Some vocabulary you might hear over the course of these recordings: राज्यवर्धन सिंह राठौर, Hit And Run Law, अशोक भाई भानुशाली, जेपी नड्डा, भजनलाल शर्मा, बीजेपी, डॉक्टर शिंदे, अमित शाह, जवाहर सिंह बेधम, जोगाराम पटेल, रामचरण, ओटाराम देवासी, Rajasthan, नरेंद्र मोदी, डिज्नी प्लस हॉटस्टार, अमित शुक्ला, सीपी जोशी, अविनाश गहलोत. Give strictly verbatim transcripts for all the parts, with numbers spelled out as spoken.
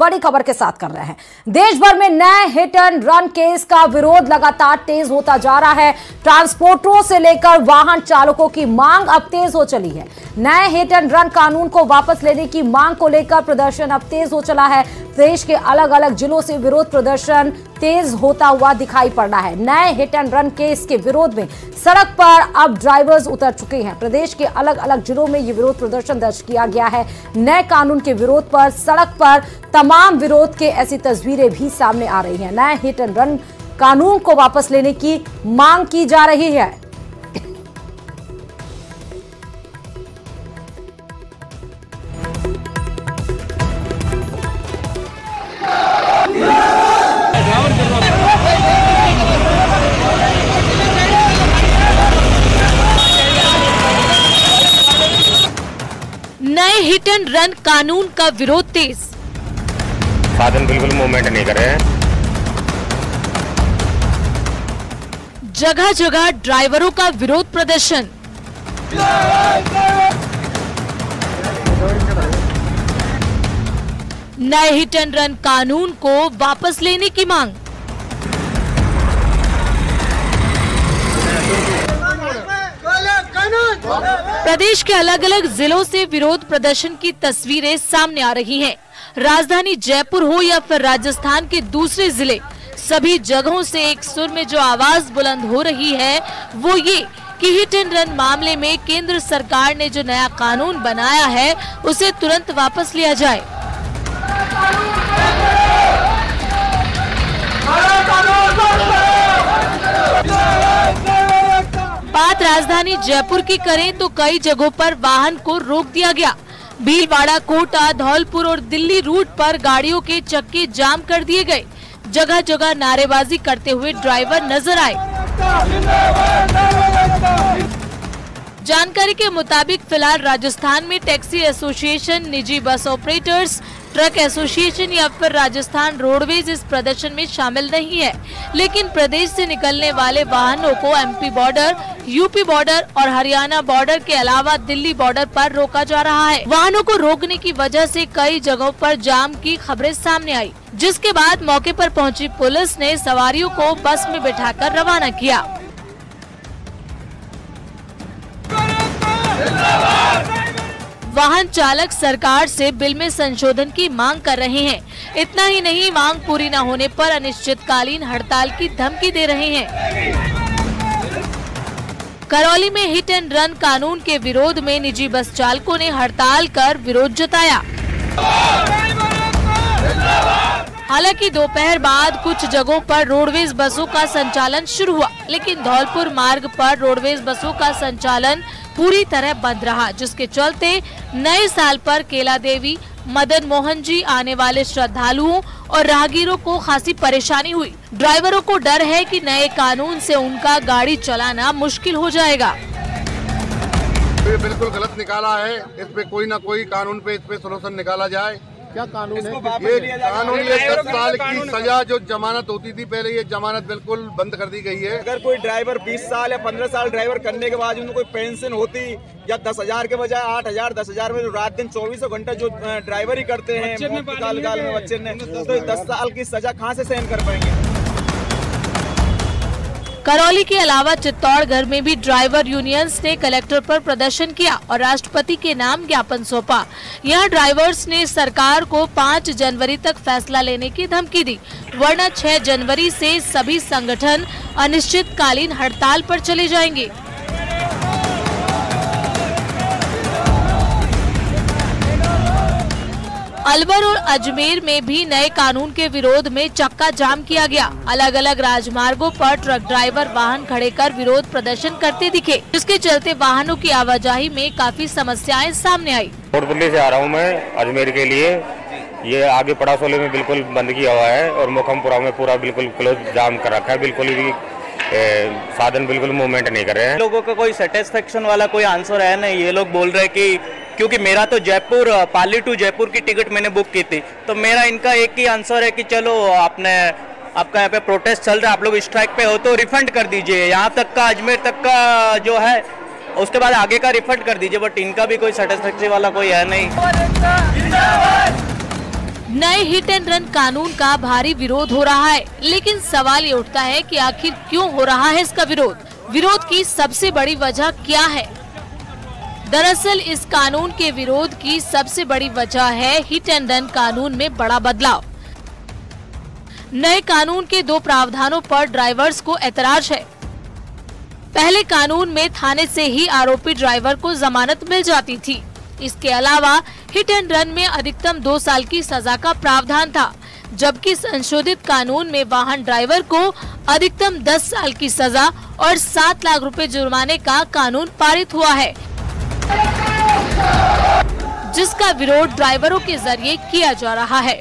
बड़ी खबर के साथ कर रहे हैं। देश भर में नए हिट एंड रन केस का विरोध लगातार तेज होता जा रहा है। ट्रांसपोर्टरों से लेकर वाहन चालकों की मांग अब तेज हो चली है। नए हिट एंड रन कानून को वापस लेने की मांग को लेकर प्रदर्शन अब तेज हो चला है। देश के अलग अलग जिलों से विरोध प्रदर्शन तेज होता हुआ दिखाई पड़ रहा है। नए हिट एंड रन केस के विरोध में सड़क पर अब ड्राइवर्स उतर चुके हैं। प्रदेश के अलग अलग जिलों में ये विरोध प्रदर्शन दर्ज किया गया है। नए कानून के विरोध पर सड़क पर तमाम विरोध के ऐसी तस्वीरें भी सामने आ रही हैं। नए हिट एंड रन कानून को वापस लेने की मांग की जा रही है। नए हिट एंड रन कानून का विरोध तेज, साधन बिल्कुल मूवमेंट नहीं कर रहे हैं। जगह जगह ड्राइवरों का विरोध प्रदर्शन। नए हिट एंड रन कानून को वापस लेने की मांग। प्रदेश के अलग अलग जिलों से विरोध प्रदर्शन की तस्वीरें सामने आ रही हैं। राजधानी जयपुर हो या फिर राजस्थान के दूसरे जिले, सभी जगहों से एक सुर में जो आवाज बुलंद हो रही है वो ये कि हिट एंड रन मामले में केंद्र सरकार ने जो नया कानून बनाया है उसे तुरंत वापस लिया जाए। बात राजधानी जयपुर की करें तो कई जगहों पर वाहन को रोक दिया गया। भीलवाड़ा, कोटा, धौलपुर और दिल्ली रूट पर गाड़ियों के चक्के जाम कर दिए गए। जगह जगह नारेबाजी करते हुए ड्राइवर नजर आए। जानकारी के मुताबिक फिलहाल राजस्थान में टैक्सी एसोसिएशन, निजी बस ऑपरेटर्स, ट्रक एसोसिएशन या फिर राजस्थान रोडवेज इस प्रदर्शन में शामिल नहीं है, लेकिन प्रदेश से निकलने वाले वाहनों को एमपी बॉर्डर, यूपी बॉर्डर और हरियाणा बॉर्डर के अलावा दिल्ली बॉर्डर पर रोका जा रहा है। वाहनों को रोकने की वजह से कई जगहों पर जाम की खबरें सामने आई, जिसके बाद मौके पर पहुंची पुलिस ने सवारियों को बस में बिठाकर रवाना किया। वाहन चालक सरकार से बिल में संशोधन की मांग कर रहे हैं। इतना ही नहीं, मांग पूरी न होने पर अनिश्चितकालीन हड़ताल की धमकी दे रहे हैं। करौली में हिट एंड रन कानून के विरोध में निजी बस चालकों ने हड़ताल कर विरोध जताया। हालांकि दोपहर बाद कुछ जगहों पर रोडवेज बसों का संचालन शुरू हुआ, लेकिन धौलपुर मार्ग पर रोडवेज बसों का संचालन पूरी तरह बंद रहा, जिसके चलते नए साल पर केला देवी, मदन मोहन जी आने वाले श्रद्धालुओं और राहगीरों को खासी परेशानी हुई। ड्राइवरों को डर है कि नए कानून से उनका गाड़ी चलाना मुश्किल हो जाएगा। ये बिल्कुल गलत निकाला है, इस पे कोई ना कोई कानून पे इस पे सोल्यूशन निकाला जाए। क्या कानून है? ये कानून, ये दस साल की सजा जो जमानत होती थी पहले, ये जमानत बिल्कुल बंद कर दी गई है। अगर कोई ड्राइवर बीस साल या पंद्रह साल ड्राइवर करने के बाद उनको कोई पेंशन होती या दस हजार के बजाय आठ हजार दस हजार में जो रात दिन चौबीसों घंटा जो ड्राइवर ही करते हैं काल काल में बच्चे ने, तो दस साल की सजा कहाँ से सहन कर पाएंगे। करौली के अलावा चित्तौड़गढ़ में भी ड्राइवर यूनियंस ने कलेक्टर पर प्रदर्शन किया और राष्ट्रपति के नाम ज्ञापन सौंपा। यहां ड्राइवर्स ने सरकार को पाँच जनवरी तक फैसला लेने की धमकी दी, वरना छह जनवरी से सभी संगठन अनिश्चितकालीन हड़ताल पर चले जाएंगे। अलवर और अजमेर में भी नए कानून के विरोध में चक्का जाम किया गया। अलग अलग राजमार्गों पर ट्रक ड्राइवर वाहन खड़े कर विरोध प्रदर्शन करते दिखे, जिसके चलते वाहनों की आवाजाही में काफी समस्याएं सामने आई। कोटपुतली से आ रहा हूं मैं अजमेर के लिए, ये आगे पड़ासोले में बिल्कुल बंद किया हुआ है और मोखमपुरा में पूरा बिल्कुल क्लोज जाम कर रखा है। बिल्कुल भी साधन बिल्कुल मूवमेंट नहीं कर रहे हैं। लोगों का कोई सेटिस्फेक्शन वाला कोई आंसर है नहीं। ये लोग बोल रहे हैं कि क्योंकि मेरा तो जयपुर पाली टू जयपुर की टिकट मैंने बुक की थी, तो मेरा इनका एक ही आंसर है कि चलो आपने आपका यहाँ पे प्रोटेस्ट चल रहा है, आप लोग स्ट्राइक पे हो तो रिफंड कर दीजिए यहाँ तक का, अजमेर तक का जो है, उसके बाद आगे का रिफंड कर दीजिए। बट इनका भी कोई सेटिस्फेक्शन वाला कोई है नहीं। नए हिट एंड रन कानून का भारी विरोध हो रहा है, लेकिन सवाल ये उठता है कि आखिर क्यों हो रहा है इसका विरोध? विरोध की सबसे बड़ी वजह क्या है? दरअसल इस कानून के विरोध की सबसे बड़ी वजह है हिट एंड रन कानून में बड़ा बदलाव। नए कानून के दो प्रावधानों पर ड्राइवर्स को ऐतराज है। पहले कानून में थाने से ही आरोपी ड्राइवर को जमानत मिल जाती थी। इसके अलावा हिट एंड रन में अधिकतम दो साल की सजा का प्रावधान था, जबकि संशोधित कानून में वाहन ड्राइवर को अधिकतम दस साल की सजा और सात लाख रुपए जुर्माने का कानून पारित हुआ है, जिसका विरोध ड्राइवरों के जरिए किया जा रहा है।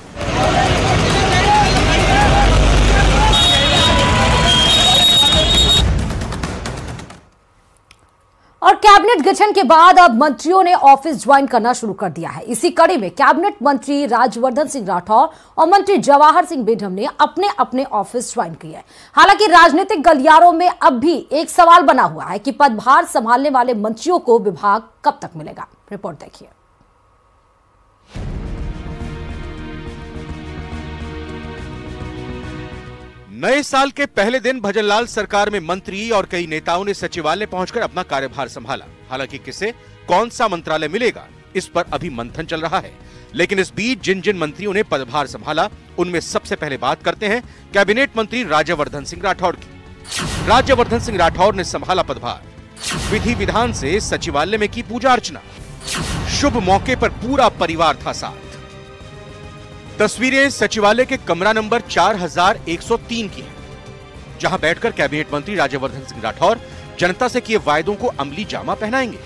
और कैबिनेट गठन के बाद अब मंत्रियों ने ऑफिस ज्वाइन करना शुरू कर दिया है। इसी कड़ी में कैबिनेट मंत्री राज्यवर्धन सिंह राठौर और मंत्री जवाहर सिंह बेधम ने अपने अपने ऑफिस ज्वाइन किए हैं। हालांकि राजनीतिक गलियारों में अब भी एक सवाल बना हुआ है कि पदभार संभालने वाले मंत्रियों को विभाग कब तक मिलेगा। रिपोर्ट देखिए। नए साल के पहले दिन भजनलाल सरकार में मंत्री और कई नेताओं ने सचिवालय पहुंचकर अपना कार्यभार संभाला। हालांकि किसे कौन सा मंत्रालय मिलेगा, इस पर अभी मंथन चल रहा है। लेकिन इस बीच जिन जिन मंत्रियों ने पदभार संभाला, उनमें सबसे पहले बात करते हैं कैबिनेट मंत्री राज्यवर्धन सिंह राठौर की। राज्यवर्धन सिंह राठौर ने संभाला पदभार। विधि विधान से सचिवालय में की पूजा अर्चना। शुभ मौके पर पूरा परिवार था साथ। तस्वीरें सचिवालय के कमरा नंबर चार हजार एक सौ तीन की है, जहां बैठकर कैबिनेट मंत्री राज्यवर्धन सिंह राठौर जनता से किए वायदों को अमली जामा पहनाएंगे।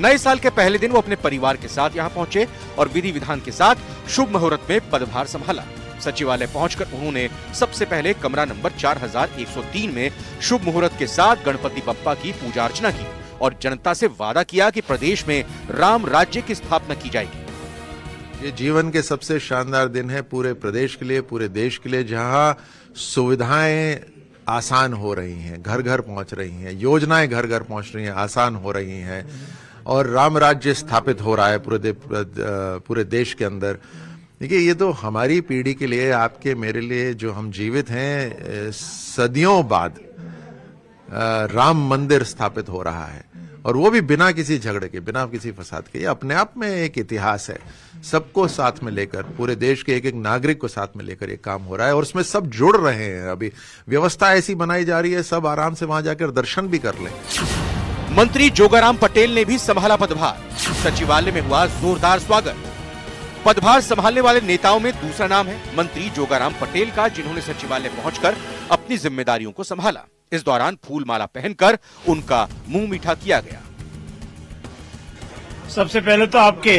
नए साल के पहले दिन वो अपने परिवार के साथ यहां पहुंचे और विधि विधान के साथ शुभ मुहूर्त में पदभार संभाला। सचिवालय पहुंचकर उन्होंने सबसे पहले कमरा नंबर चार हजार एक सौ तीन में शुभ मुहूर्त के साथ गणपति बप्पा की पूजा अर्चना की और जनता से वादा किया कि प्रदेश में राम राज्य की स्थापना की जाएगी। ये जीवन के सबसे शानदार दिन है पूरे प्रदेश के लिए, पूरे देश के लिए, जहां सुविधाएं आसान हो रही हैं, घर घर पहुंच रही हैं, योजनाएं घर घर पहुंच रही हैं, आसान हो रही हैं और राम राज्य स्थापित हो रहा है पूरे दे, पूरे देश के अंदर। देखिए, ये तो हमारी पीढ़ी के लिए, आपके मेरे लिए, जो हम जीवित हैं, सदियों बाद राम मंदिर स्थापित हो रहा है और वो भी बिना किसी झगड़े के, बिना किसी फसाद के। ये अपने आप में एक इतिहास है। सबको साथ में लेकर, पूरे देश के एक एक नागरिक को साथ में लेकर ये काम हो रहा है और उसमें सब जुड़ रहे हैं। अभी व्यवस्था ऐसी बनाई जा रही है, सब आराम से वहां जाकर दर्शन भी कर लें। मंत्री जोगाराम पटेल ने भी संभाला पदभार। सचिवालय में हुआ जोरदार स्वागत। पदभार संभालने वाले नेताओं में दूसरा नाम है मंत्री जोगाराम पटेल का, जिन्होंने सचिवालय पहुंचकर अपनी जिम्मेदारियों को संभाला। इस दौरान फूल माला पहनकर उनका मुंह मीठा किया गया। सबसे पहले तो आपके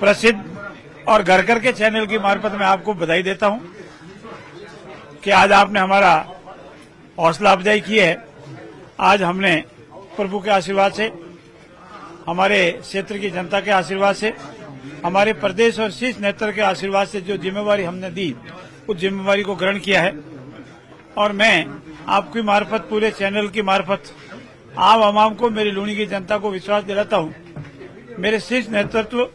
प्रसिद्ध और घर घर के चैनल की मार्फत मैं आपको बधाई देता हूं कि आज आपने हमारा हौसला अफजाई की है। आज हमने प्रभु के आशीर्वाद से, हमारे क्षेत्र की जनता के आशीर्वाद से, हमारे प्रदेश और शीर्ष नेतृत्व के आशीर्वाद से जो जिम्मेवारी हमने दी, उस जिम्मेवारी को ग्रहण किया है। और मैं आपकी मार्फत, पूरे चैनल की मार्फत, आम आवाम को, मेरी लूणी की जनता को विश्वास दिलाता हूं। मेरे शीर्ष नेतृत्व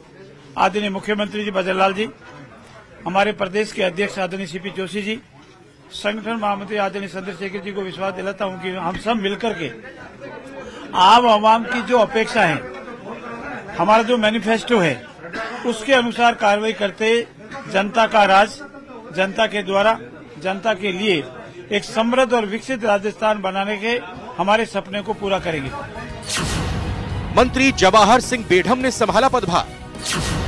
आदरणीय मुख्यमंत्री जी भजनलाल जी, हमारे प्रदेश के अध्यक्ष आदरणीय सीपी जोशी जी, संगठन महामंत्री आदरणीय चंद्रशेखर जी को विश्वास दिलाता हूं कि हम सब मिलकर के आम आवाम की जो अपेक्षा है, हमारा जो मैनिफेस्टो है, उसके अनुसार कार्रवाई करते जनता का राज, जनता के द्वारा, जनता के लिए एक समृद्ध और विकसित राजस्थान बनाने के हमारे सपने को पूरा करेंगे। मंत्री जवाहर सिंह बेधम ने संभाला पदभार।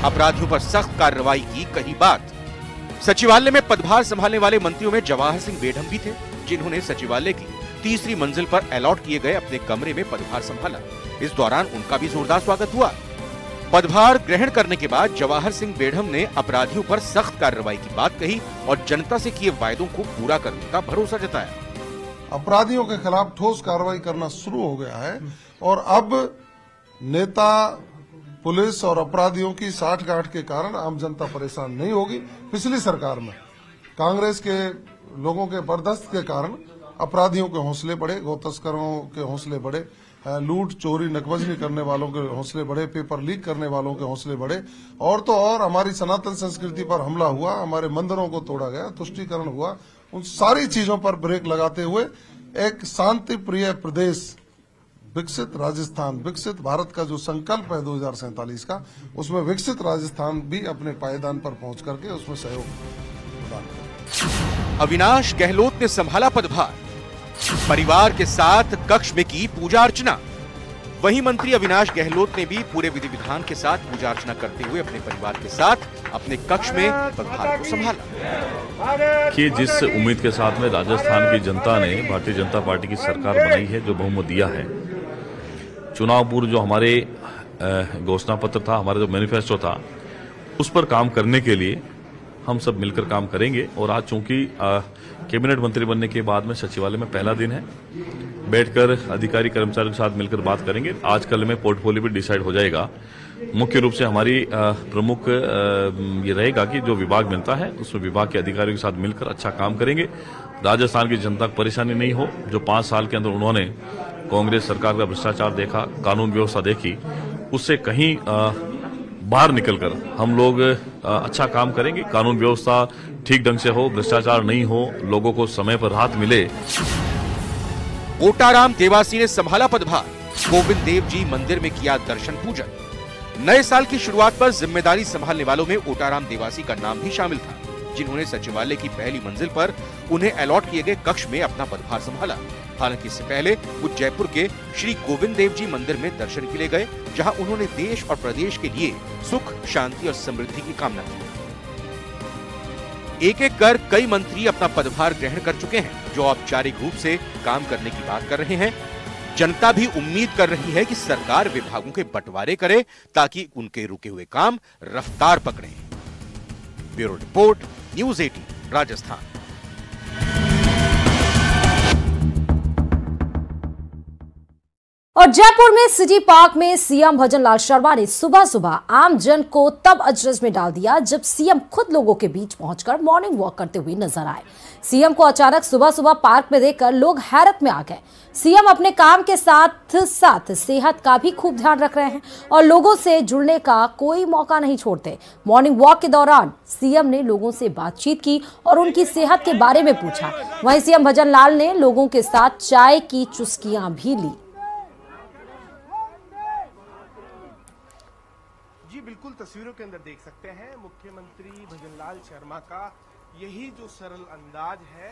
अपराधियों पर सख्त कार्रवाई की कही बात। सचिवालय में पदभार संभालने वाले मंत्रियों में जवाहर सिंह बेधम भी थे, जिन्होंने सचिवालय की तीसरी मंजिल पर अलॉट किए गए अपने कमरे में पदभार संभाला। इस दौरान उनका भी जोरदार स्वागत हुआ। पदभार ग्रहण करने के बाद जवाहर सिंह बेधम ने अपराधियों पर सख्त कार्रवाई की बात कही और जनता से किए वायदों को पूरा करने का भरोसा जताया। अपराधियों के खिलाफ ठोस कार्रवाई करना शुरू हो गया है और अब नेता, पुलिस और अपराधियों की साठगांठ के कारण आम जनता परेशान नहीं होगी। पिछली सरकार में कांग्रेस के लोगों के बर्दाश्त के कारण अपराधियों के हौसले बढ़े, गौ तस्करों के हौसले बढ़े, लूट चोरी नकबजनी करने वालों के हौसले बढ़े, पेपर लीक करने वालों के हौसले बढ़े, और तो और हमारी सनातन संस्कृति पर हमला हुआ, हमारे मंदिरों को तोड़ा गया, तुष्टीकरण हुआ। उन सारी चीजों पर ब्रेक लगाते हुए एक शांति प्रिय प्रदेश, विकसित राजस्थान, विकसित भारत का जो संकल्प है दो हजार सैंतालीस का, उसमें विकसित राजस्थान भी अपने पायदान पर पहुंच करके उसमें सहयोग प्रदान करें। अविनाश गहलोत ने संभाला पदभार, परिवार के साथ कक्ष में की पूजा अर्चना। वहीं मंत्री अविनाश गहलोत ने भी पूरे विधि विधान के साथ पूजा अर्चना करते हुए अपने परिवार के साथ अपने कक्ष में पदभार को संभाला। कि जिस उम्मीद के साथ में राजस्थान की जनता ने भारतीय जनता पार्टी की सरकार बनाई है, जो बहुमत दिया है, चुनाव पूर्व जो हमारे घोषणा पत्र था, हमारा जो मैनिफेस्टो था, उस पर काम करने के लिए हम सब मिलकर काम करेंगे। और आज चूंकि कैबिनेट मंत्री बनने के बाद में सचिवालय में पहला दिन है, बैठकर अधिकारी कर्मचारियों के साथ मिलकर बात करेंगे। आज कल में पोर्टफोलियो भी डिसाइड हो जाएगा। मुख्य रूप से हमारी प्रमुख ये रहेगा कि जो विभाग बनता है उसमें विभाग के अधिकारियों के साथ मिलकर अच्छा काम करेंगे, राजस्थान की जनता को परेशानी नहीं हो। जो पाँच साल के अंदर उन्होंने कांग्रेस सरकार का भ्रष्टाचार देखा, कानून व्यवस्था देखी, उससे कहीं बाहर निकलकर हम लोग अच्छा काम करेंगे। कानून व्यवस्था ठीक ढंग से हो, भ्रष्टाचार नहीं हो, लोगों को समय पर राहत मिले। ओटाराम देवासी ने संभाला पदभार, गोविंद देव जी मंदिर में किया दर्शन पूजन। नए साल की शुरुआत पर जिम्मेदारी संभालने वालों में ओटाराम देवासी का नाम भी शामिल था, जिन्होंने सचिवालय की पहली मंजिल पर उन्हें अलॉट किए गए कक्ष में अपना पदभार संभाला। हालांकि इससे पहले वो जयपुर के श्री गोविंद देव जी मंदिर में दर्शन के लिए गए, जहां उन्होंने देश और प्रदेश के लिए सुख, शांति और समृद्धि की कामना की। एक एक कर कई मंत्री अपना पदभार ग्रहण कर चुके हैं, जो औपचारिक रूप से काम करने की बात कर रहे हैं। जनता भी उम्मीद कर रही है कि सरकार विभागों के बंटवारे करे ताकि उनके रुके हुए काम रफ्तार पकड़े। ब्यूरो रिपोर्ट, न्यूज अठारह राजस्थान। और जयपुर में सिटी पार्क में सीएम भजनलाल शर्मा ने सुबह सुबह आमजन को तब अचरज में डाल दिया जब सीएम खुद लोगों के बीच पहुंचकर मॉर्निंग वॉक करते हुए नजर आए। सीएम को अचानक सुबह सुबह पार्क में देखकर लोग हैरत में आ गए। सीएम अपने काम के साथ साथ सेहत का भी खूब ध्यान रख रहे हैं और लोगों से जुड़ने का कोई मौका नहीं छोड़ते। मॉर्निंग वॉक के दौरान सीएम ने लोगों से बातचीत की और उनकी सेहत के बारे में पूछा। वहीं सीएम भजनलाल ने लोगों के साथ चाय की चुस्कियां भी ली। बिल्कुल तस्वीरों के अंदर देख सकते हैं मुख्यमंत्री भजनलाल शर्मा का यही जो सरल अंदाज है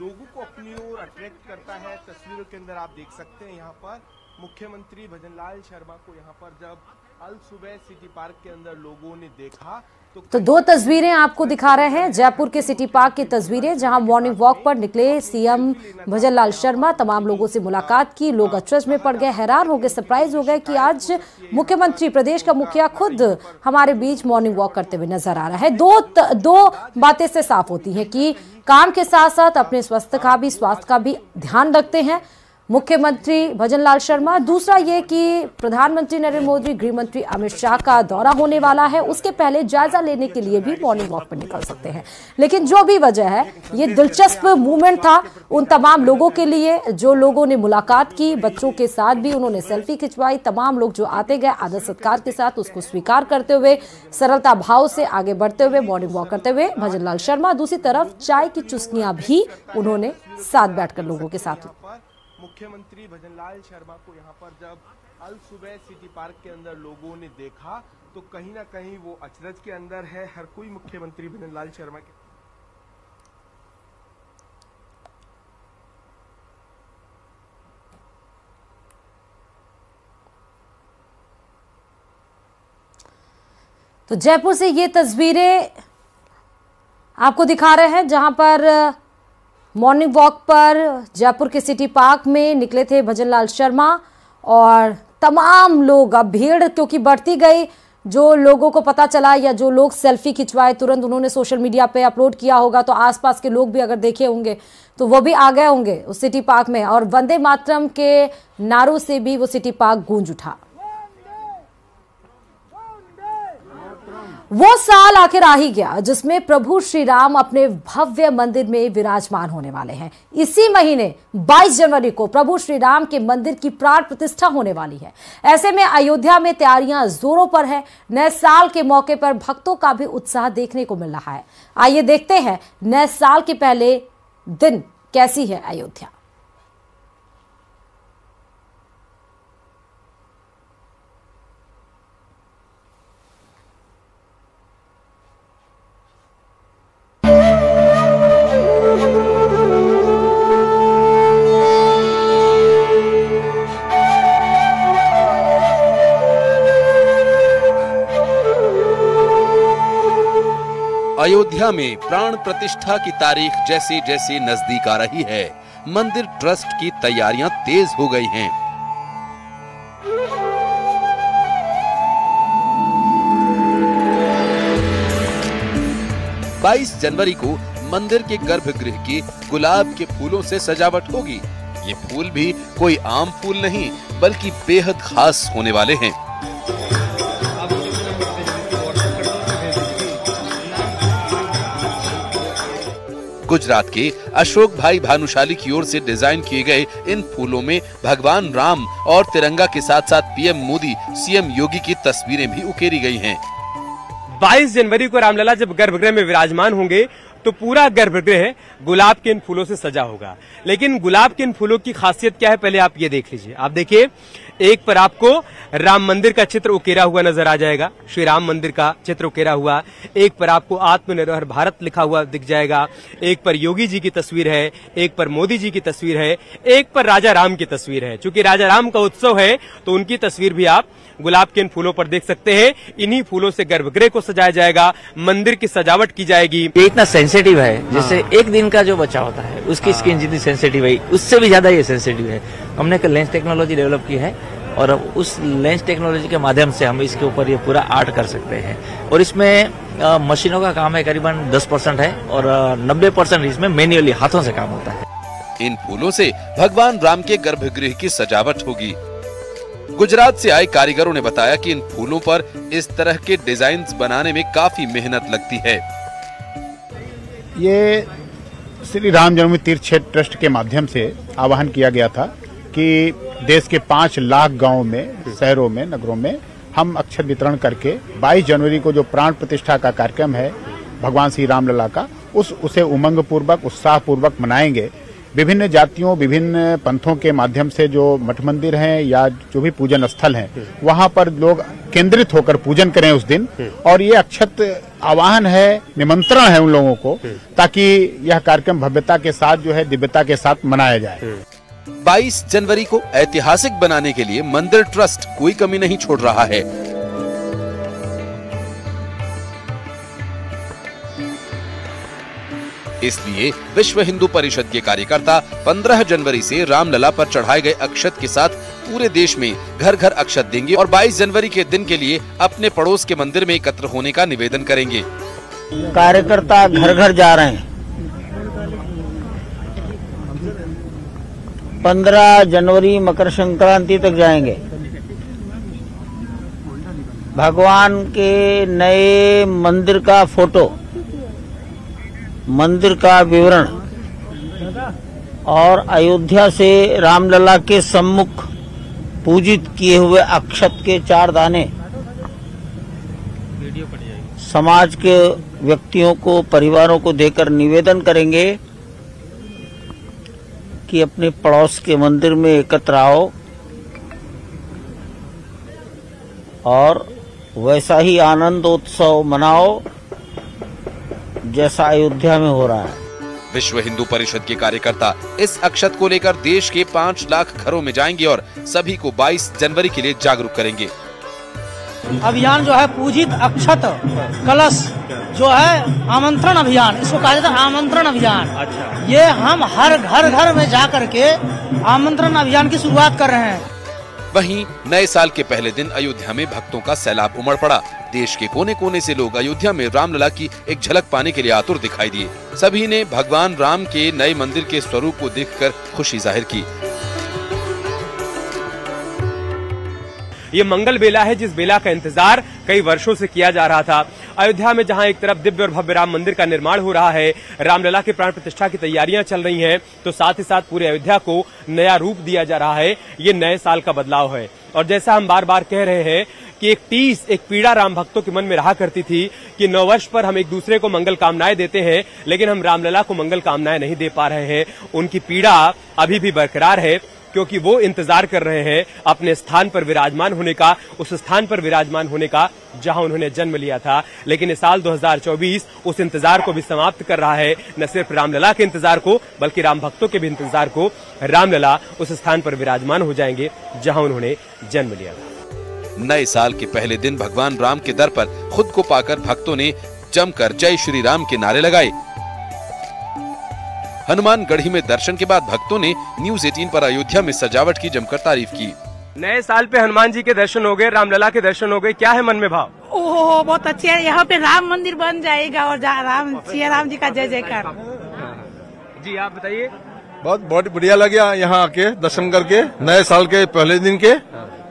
लोगों को अपनी ओर अट्रैक्ट करता है। तस्वीरों के अंदर आप देख सकते हैं यहाँ पर मुख्यमंत्री भजनलाल शर्मा को यहाँ पर जब अल सुबह सिटी पार्क के अंदर लोगों ने देखा तो, तो दो तस्वीरें आपको दिखा रहे हैं जयपुर के सिटी पार्क की तस्वीरें, जहां मॉर्निंग वॉक पर निकले सीएम भजनलाल शर्मा, तमाम लोगों से मुलाकात की। लोग अचरज में पड़ गए, हैरान हो गए, सरप्राइज हो गए कि आज मुख्यमंत्री, प्रदेश का मुखिया खुद हमारे बीच मॉर्निंग वॉक करते हुए नजर आ रहा है। दो त, दो बातें से साफ होती है कि काम के साथ साथ अपने स्वास्थ्य का भी स्वास्थ्य का भी ध्यान रखते हैं मुख्यमंत्री भजनलाल शर्मा। दूसरा ये कि प्रधानमंत्री नरेंद्र मोदी, गृह मंत्री अमित शाह का दौरा होने वाला है, उसके पहले जायजा लेने के लिए भी मॉर्निंग वॉक पर निकल सकते हैं। लेकिन जो भी वजह है, ये दिलचस्प मूवमेंट था उन तमाम लोगों के लिए जो लोगों ने मुलाकात की। बच्चों के साथ भी उन्होंने सेल्फी खिंचवाई। तमाम लोग जो आते गए आदर सत्कार के साथ उसको स्वीकार करते हुए सरलता भाव से आगे बढ़ते हुए मॉर्निंग वॉक करते हुए भजनलाल शर्मा। दूसरी तरफ चाय की चुस्कियां भी उन्होंने साथ बैठकर लोगों के साथ मुख्यमंत्री भजनलाल शर्मा को यहाँ पर जब अल सुबह सिटी पार्क के अंदर लोगों ने देखा तो कहीं ना कहीं वो अचरज के अंदर है। हर कोई मुख्यमंत्री भजनलाल शर्मा के तो जयपुर से ये तस्वीरें आपको दिखा रहे हैं जहां पर मॉर्निंग वॉक पर जयपुर के सिटी पार्क में निकले थे भजनलाल शर्मा और तमाम लोग। अब भीड़ क्योंकि बढ़ती गई, जो लोगों को पता चला या जो लोग सेल्फी खिंचवाए तुरंत उन्होंने सोशल मीडिया पे अपलोड किया होगा, तो आसपास के लोग भी अगर देखे होंगे तो वो भी आ गए होंगे उस सिटी पार्क में। और वंदे मातरम के नारों से भी वो सिटी पार्क गूंज उठा। वो साल आखिर आ ही गया जिसमें प्रभु श्री राम अपने भव्य मंदिर में विराजमान होने वाले हैं। इसी महीने बाईस जनवरी को प्रभु श्री राम के मंदिर की प्राण प्रतिष्ठा होने वाली है। ऐसे में अयोध्या में तैयारियां जोरों पर है। नए साल के मौके पर भक्तों का भी उत्साह देखने को मिल रहा है। आइए देखते हैं नए साल के पहले दिन कैसी है अयोध्या। अयोध्या में प्राण प्रतिष्ठा की तारीख जैसे जैसे नजदीक आ रही है, मंदिर ट्रस्ट की तैयारियां तेज हो गई हैं। बाईस जनवरी को मंदिर के गर्भगृह की गुलाब के फूलों से सजावट होगी। ये फूल भी कोई आम फूल नहीं बल्कि बेहद खास होने वाले हैं। गुजरात के अशोक भाई भानुशाली की ओर से डिजाइन किए गए इन फूलों में भगवान राम और तिरंगा के साथ साथ पीएम मोदी, सीएम योगी की तस्वीरें भी उकेरी गई हैं। बाईस जनवरी को रामलला जब गर्भगृह में विराजमान होंगे तो पूरा गर्भगृह गुलाब के इन फूलों से सजा होगा। लेकिन गुलाब के इन फूलों की खासियत क्या है, पहले आप ये देख लीजिए। आप देखिए, एक पर आपको राम मंदिर का चित्र उकेरा हुआ नजर आ जाएगा, श्री राम मंदिर का चित्र उकेरा हुआ। एक पर आपको आत्मनिर्भर भारत लिखा हुआ दिख जाएगा। एक पर योगी जी की तस्वीर है, एक पर मोदी जी की तस्वीर है, एक पर राजा राम की तस्वीर है। चूंकि राजा राम का उत्सव है तो उनकी तस्वीर भी आप गुलाब के इन फूलों पर देख सकते हैं। इन्हीं फूलों से गर्भगृह को सजाया जाएगा, मंदिर की सजावट की जाएगी। ये इतना सेंसिटिव है, जैसे एक दिन का जो बच्चा होता है उसकी स्किन जितनी सेंसिटिव है उससे भी ज्यादा ये सेंसिटिव है। हमने एक लेंस टेक्नोलॉजी डेवलप की है और अब उस लेंस टेक्नोलॉजी के माध्यम से हम इसके ऊपर ये पूरा आर्ट कर सकते हैं। और इसमें आ, मशीनों का काम है, करीबन दस परसेंट है और नब्बे परसेंट इसमें मैन्युअली हाथों से काम होता है। इन फूलों से भगवान राम के गर्भगृह की सजावट होगी। गुजरात से आए कारीगरों ने बताया कि इन फूलों पर इस तरह के डिजाइन बनाने में काफी मेहनत लगती है। ये श्री राम जन्म तीर्थ क्षेत्र ट्रस्ट के माध्यम से आह्वान किया गया था कि देश के पाँच लाख गांवों में, शहरों में, नगरों में हम अक्षर वितरण करके बाईस जनवरी को जो प्राण प्रतिष्ठा का कार्यक्रम है भगवान श्री राम लला का, उस उसे उमंग पूर्वक, उत्साह पूर्वक मनाएंगे। विभिन्न जातियों, विभिन्न पंथों के माध्यम से जो मठ मंदिर हैं या जो भी पूजन स्थल हैं वहां पर लोग केंद्रित होकर पूजन करें उस दिन। और ये अक्षत आह्वान है, निमंत्रण है उन लोगों को, ताकि यह कार्यक्रम भव्यता के साथ जो है दिव्यता के साथ मनाया जाए। बाईस जनवरी को ऐतिहासिक बनाने के लिए मंदिर ट्रस्ट कोई कमी नहीं छोड़ रहा है। इसलिए विश्व हिंदू परिषद के कार्यकर्ता पंद्रह जनवरी से रामलला पर चढ़ाए गए अक्षत के साथ पूरे देश में घर घर अक्षत देंगे और बाईस जनवरी के दिन के लिए अपने पड़ोस के मंदिर में एकत्र होने का निवेदन करेंगे। कार्यकर्ता घर घर जा रहे हैं। पंद्रह जनवरी मकर संक्रांति तक जाएंगे। भगवान के नए मंदिर का फोटो, मंदिर का विवरण और अयोध्या से रामलला के सम्मुख पूजित किए हुए अक्षत के चार दाने समाज के व्यक्तियों को, परिवारों को देकर निवेदन करेंगे कि अपने पड़ोस के मंदिर में एकत्र आओ और वैसा ही आनंदोत्सव मनाओ जैसा अयोध्या में हो रहा है। विश्व हिंदू परिषद के कार्यकर्ता इस अक्षत को लेकर देश के पाँच लाख घरों में जाएंगे और सभी को बाईस जनवरी के लिए जागरूक करेंगे। अभियान जो है पूजित अक्षत कलश जो है आमंत्रण अभियान, इसको कहा जाता है आमंत्रण अभियान। अच्छा। ये हम हर घर घर में जा करके आमंत्रण अभियान की शुरुआत कर रहे हैं। वहीं नए साल के पहले दिन अयोध्या में भक्तों का सैलाब उमड़ पड़ा। देश के कोने कोने से लोग अयोध्या में रामलला की एक झलक पाने के लिए आतुर दिखाई दिए। सभी ने भगवान राम के नए मंदिर के स्वरूप को देख कर खुशी जाहिर की। ये मंगल बेला है जिस बेला का इंतजार कई वर्षों से किया जा रहा था। अयोध्या में जहां एक तरफ दिव्य और भव्य राम मंदिर का निर्माण हो रहा है, रामलला के प्राण प्रतिष्ठा की तैयारियां चल रही हैं, तो साथ ही साथ पूरे अयोध्या को नया रूप दिया जा रहा है। ये नए साल का बदलाव है और जैसा हम बार बार कह रहे हैं कि एक टीस, एक पीड़ा राम भक्तों के मन में रहा करती थी कि नववर्ष पर हम एक दूसरे को मंगल कामनाएं देते हैं, लेकिन हम रामलला को मंगल कामनाएं नहीं दे पा रहे हैं। उनकी पीड़ा अभी भी बरकरार है क्योंकि वो इंतजार कर रहे हैं अपने स्थान पर विराजमान होने का, उस स्थान पर विराजमान होने का जहां उन्होंने जन्म लिया था। लेकिन इस साल दो हजार चौबीस उस इंतजार को भी समाप्त कर रहा है, न सिर्फ रामलला के इंतजार को बल्कि राम भक्तों के भी इंतजार को। रामलला उस स्थान पर विराजमान हो जाएंगे जहां उन्होंने जन्म लिया था। नए साल के पहले दिन भगवान राम के दर पर खुद को पाकर भक्तों ने जमकर जय श्री राम के नारे लगाए। हनुमान गढ़ी में दर्शन के बाद भक्तों ने न्यूज अठारह पर अयोध्या में सजावट की जमकर तारीफ की। नए साल पे हनुमान जी के दर्शन हो गए, रामलला के दर्शन हो गए, क्या है मन में भाव? ओह बहुत अच्छे है, यहाँ पे राम मंदिर बन जाएगा और जा, राम सिया राम जी का जय जयकार। जी आप बताइए? बहुत बहुत बढ़िया लगा यहाँ आके दर्शन करके, नए साल के पहले दिन के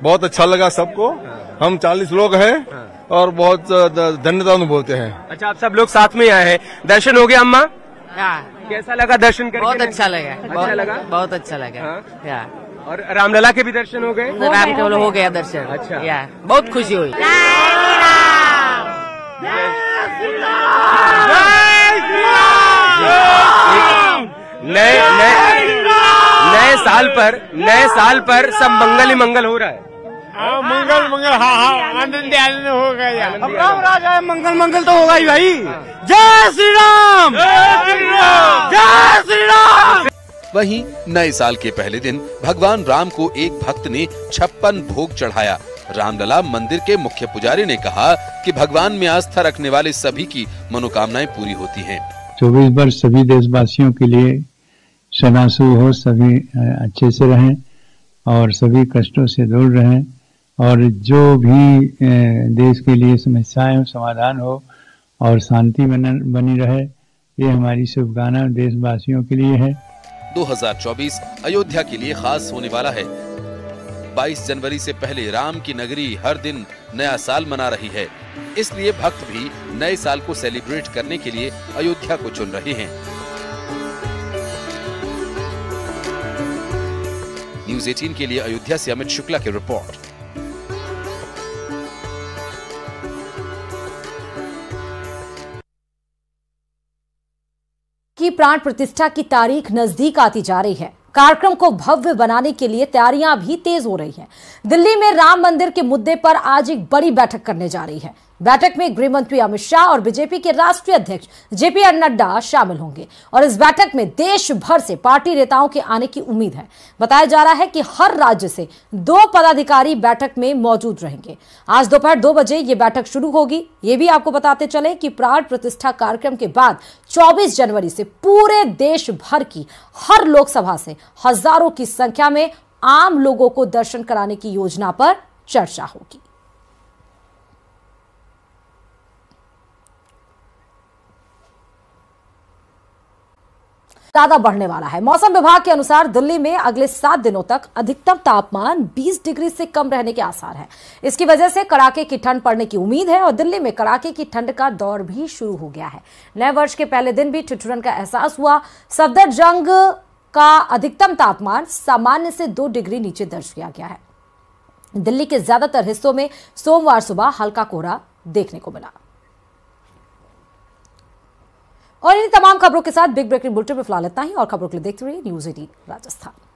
बहुत अच्छा लगा सबको। हम चालीस लोग हैं और बहुत धन्यवाद अनुभवते हैं। अच्छा आप सब लोग साथ में आए हैं, दर्शन हो गया अम्मा? कैसा लगा दर्शन करके? बहुत अच्छा लगा, अच्छा लगा, बहुत अच्छा लगा। या और रामलला के भी दर्शन हो गए? राम के हो गया दर्शन। अच्छा या बहुत खुशी हुई। नए नए साल पर नए साल पर सब मंगल ही मंगल हो रहा है। हाँ मंगल मंगल, हाँ हाँ आनंद आनंद हो गया। अब राम राजा है, मंगल मंगल तो होगा ही भाई। जय श्री राम, जय श्री राम। वहीं नए साल के पहले दिन भगवान राम को एक भक्त ने छप्पन भोग चढ़ाया। रामलला मंदिर के मुख्य पुजारी ने कहा कि भगवान में आस्था रखने वाले सभी की मनोकामनाएं पूरी होती हैं। चौबीस वर्ष सभी देशवासियों के लिए सनासु हो, सभी अच्छे से रहें और सभी कष्टों से दूर रहें और जो भी देश के लिए समस्याएं समाधान हो और शांति बनी रहे, ये हमारी शुभकामना देशवासियों के लिए है। दो हजार चौबीस अयोध्या के लिए खास होने वाला है। बाईस जनवरी से पहले राम की नगरी हर दिन नया साल मना रही है, इसलिए भक्त भी नए साल को सेलिब्रेट करने के लिए अयोध्या को चुन रहे हैं। न्यूज़ अठारह के लिए अयोध्या से अमित शुक्ला की रिपोर्ट। की प्राण प्रतिष्ठा की तारीख नजदीक आती जा रही है। कार्यक्रम को भव्य बनाने के लिए तैयारियां भी तेज हो रही हैं। दिल्ली में राम मंदिर के मुद्दे पर आज एक बड़ी बैठक करने जा रही है। बैठक में गृह मंत्री अमित शाह और बीजेपी के राष्ट्रीय अध्यक्ष जेपी नड्डा शामिल होंगे और इस बैठक में देश भर से पार्टी नेताओं के आने की उम्मीद है। बताया जा रहा है कि हर राज्य से दो पदाधिकारी बैठक में मौजूद रहेंगे। आज दोपहर दो बजे ये बैठक शुरू होगी। ये भी आपको बताते चले कि प्राण प्रतिष्ठा कार्यक्रम के बाद चौबीस जनवरी से पूरे देश भर की हर लोकसभा से हजारों की संख्या में आम लोगों को दर्शन कराने की योजना पर चर्चा होगी। ज्यादा बढ़ने वाला है। मौसम विभाग के अनुसार दिल्ली में अगले सात दिनों तक अधिकतम तापमान बीस डिग्री से कम रहने के आसार हैं। इसकी वजह से कड़ाके की ठंड पड़ने की उम्मीद है और दिल्ली में कड़ाके की ठंड का दौर भी शुरू हो गया है। नए वर्ष के पहले दिन भी ठिठुरन का एहसास हुआ। सफदरजंग का अधिकतम तापमान सामान्य से दो डिग्री नीचे दर्ज किया गया है। दिल्ली के ज्यादातर हिस्सों में सोमवार सुबह हल्का कोहरा देखने को मिला। और इन तमाम खबरों के साथ बिग ब्रेकिंग बुलेटिन में फिलहाल इतना ही। और खबरों के लिए देखते रहिए न्यूज़ अठारह राजस्थान।